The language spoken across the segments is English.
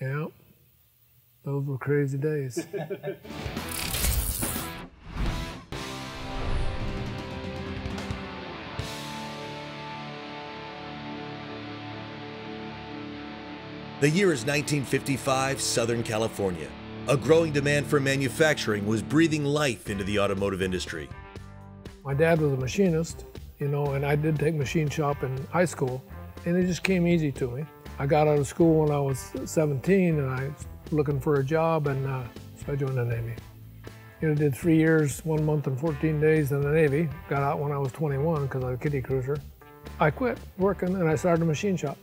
Yeah, those were crazy days. The year is 1955, Southern California. A growing demand for manufacturing was breathing life into the automotive industry. My dad was a machinist, you know, and I did take machine shop in high school, and it just came easy to me. I got out of school when I was 17, and I was looking for a job, and so I joined the Navy. You know, did 3 years, 1 month and 14 days in the Navy. Got out when I was 21 because I was a kiddie cruiser. I quit working, and I started a machine shop.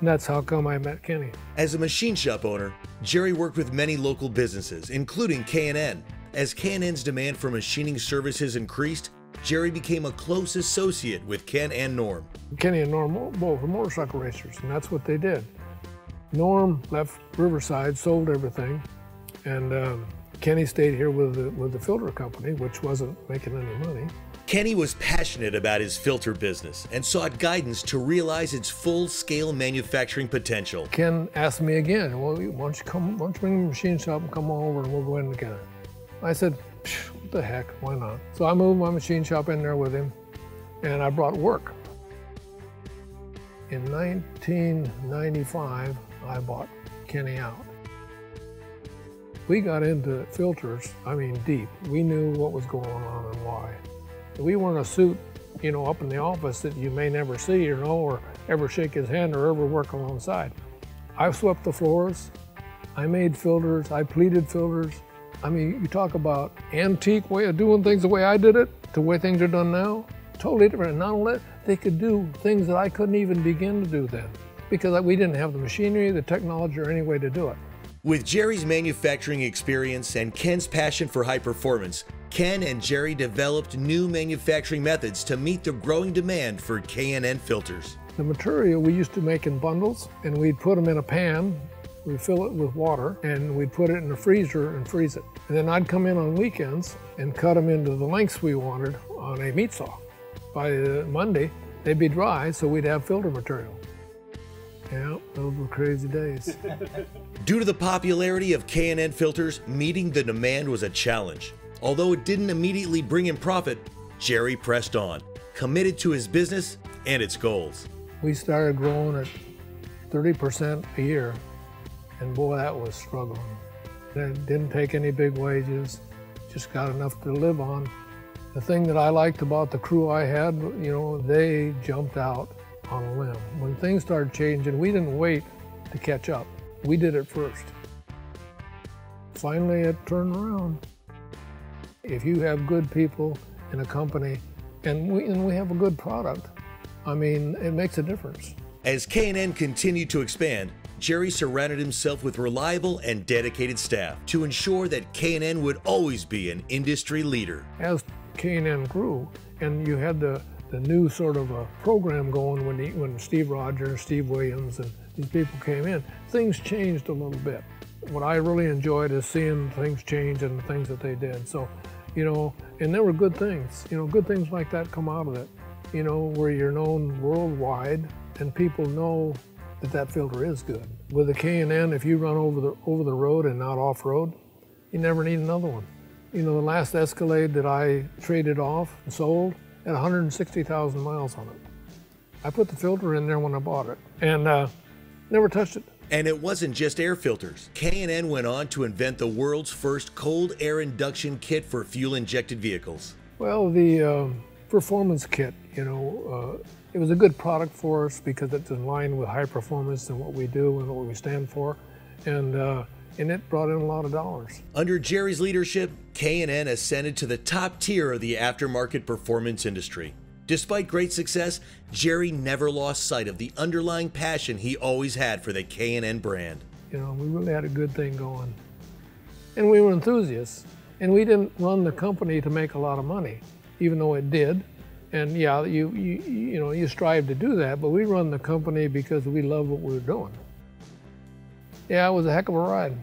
And that's how come I met Kenny. As a machine shop owner, Jerry worked with many local businesses, including K&N. As K&N's demand for machining services increased, Jerry became a close associate with Ken and Norm. Kenny and Norm both were motorcycle racers, and that's what they did. Norm left Riverside, sold everything, and Kenny stayed here with the filter company, which wasn't making any money. Kenny was passionate about his filter business and sought guidance to realize its full-scale manufacturing potential. Ken asked me again, well, why don't you bring the machine shop and come on over and we'll go in together. I said, what the heck, why not? So I moved my machine shop in there with him and I brought work. In 1995, I bought Kenny out. We got into filters, I mean deep. We knew what was going on and why. We weren't a suit, you know, up in the office that you may never see or know or ever shake his hand or ever work alongside. I swept the floors, I made filters, I pleated filters. I mean, you talk about antique way of doing things the way I did it, the way things are done now, totally different. Not only that, they could do things that I couldn't even begin to do then because we didn't have the machinery, the technology, or any way to do it. With Jerry's manufacturing experience and Ken's passion for high performance, Ken and Jerry developed new manufacturing methods to meet the growing demand for K&N filters. The material we used to make in bundles, and we'd put them in a pan, we'd fill it with water, and we'd put it in the freezer and freeze it. And then I'd come in on weekends and cut them into the lengths we wanted on a meat saw. By Monday, they'd be dry, so we'd have filter material. Yeah, those were crazy days. Due to the popularity of K&N filters, meeting the demand was a challenge. Although it didn't immediately bring in profit, Jerry pressed on, committed to his business and its goals. We started growing at 30% a year, and boy, that was struggling. It didn't take any big wages, just got enough to live on. The thing that I liked about the crew I had, you know, they jumped out on a limb. When things started changing, we didn't wait to catch up. We did it first. Finally, it turned around. If you have good people in a company, and we have a good product, I mean, it makes a difference. As K&N continued to expand, Jerry surrounded himself with reliable and dedicated staff to ensure that K&N would always be an industry leader. As K&N grew, and you had the new sort of a program going when Steve Rogers, Steve Williams, and these people came in, things changed a little bit. What I really enjoyed is seeing things change and the things that they did. So, you know, and there were good things. You know, good things like that come out of it. You know, where you're known worldwide and people know that that filter is good. With the K&N, if you run over the road and not off-road, you never need another one. You know, the last Escalade that I traded off and sold had 160,000 miles on it. I put the filter in there when I bought it and never touched it. And it wasn't just air filters. K&N went on to invent the world's first cold air induction kit for fuel-injected vehicles. Well, the performance kit, you know, it was a good product for us because it's in line with high performance and what we do and what we stand for, and it brought in a lot of dollars. Under Jerry's leadership, K&N ascended to the top tier of the aftermarket performance industry. Despite great success, Jerry never lost sight of the underlying passion he always had for the K&N brand. You know, we really had a good thing going. And we were enthusiasts. And we didn't run the company to make a lot of money, even though it did. And yeah, you know, you strive to do that, but we run the company because we love what we were doing. Yeah, it was a heck of a ride.